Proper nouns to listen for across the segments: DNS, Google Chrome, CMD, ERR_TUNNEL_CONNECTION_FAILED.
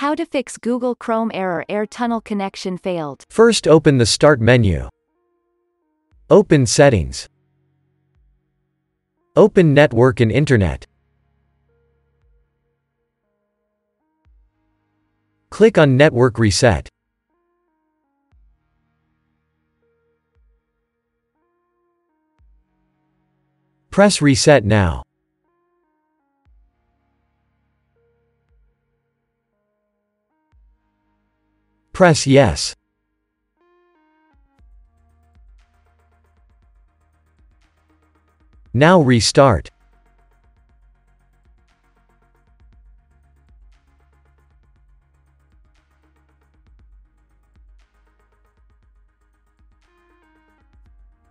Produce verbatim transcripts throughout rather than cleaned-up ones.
How to fix Google Chrome error E R R tunnel connection failed. First, open the Start menu. Open Settings. Open Network and Internet. Click on Network Reset. Press Reset now. Press Yes. Now restart.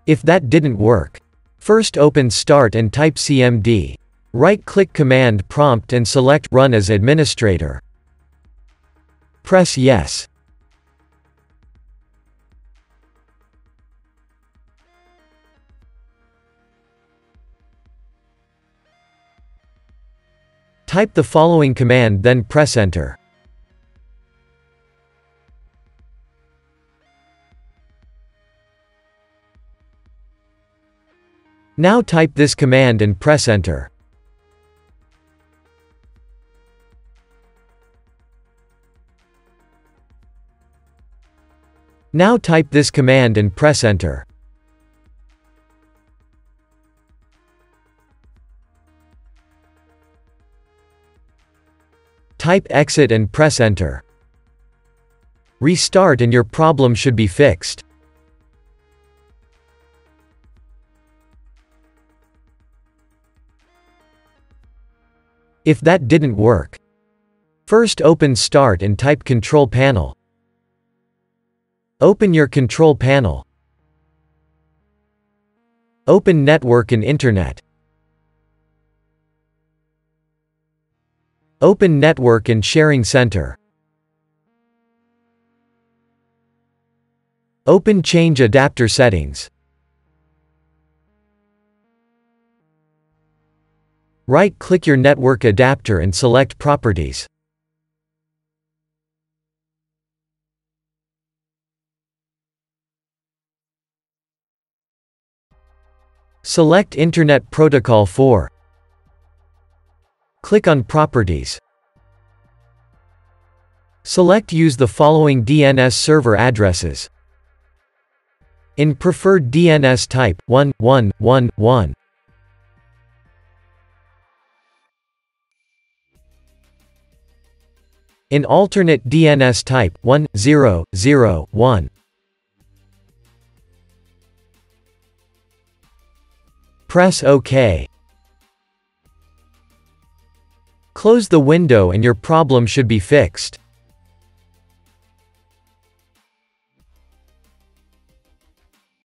If that didn't work, first open Start and type C M D. Right-click Command Prompt and select Run as Administrator. Press Yes. Type the following command, then press Enter. Now type this command and press Enter. Now type this command and press Enter. Type exit and press Enter. Restart and your problem should be fixed. If that didn't work, first open Start and type Control Panel. Open your Control Panel. Open Network and Internet. Open Network and Sharing Center. Open Change Adapter Settings. Right-click your network adapter and select Properties. Select Internet Protocol four. Click on Properties. Select Use the following D N S server addresses. In preferred D N S type, one one one one. In alternate D N S type, one zero zero one. Press OK. Close the window and your problem should be fixed.